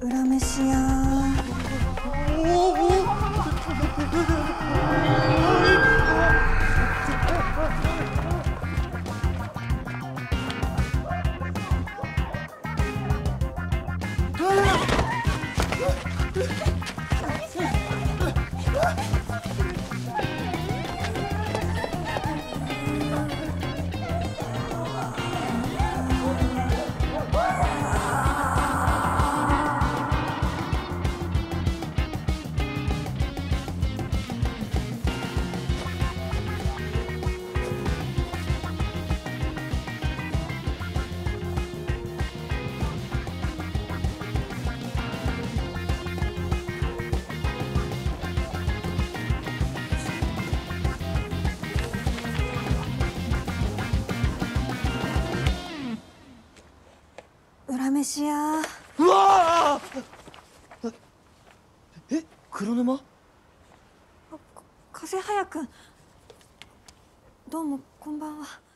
裏飯屋。うわー！え、黒沼？風早くん、どうもこんばんは。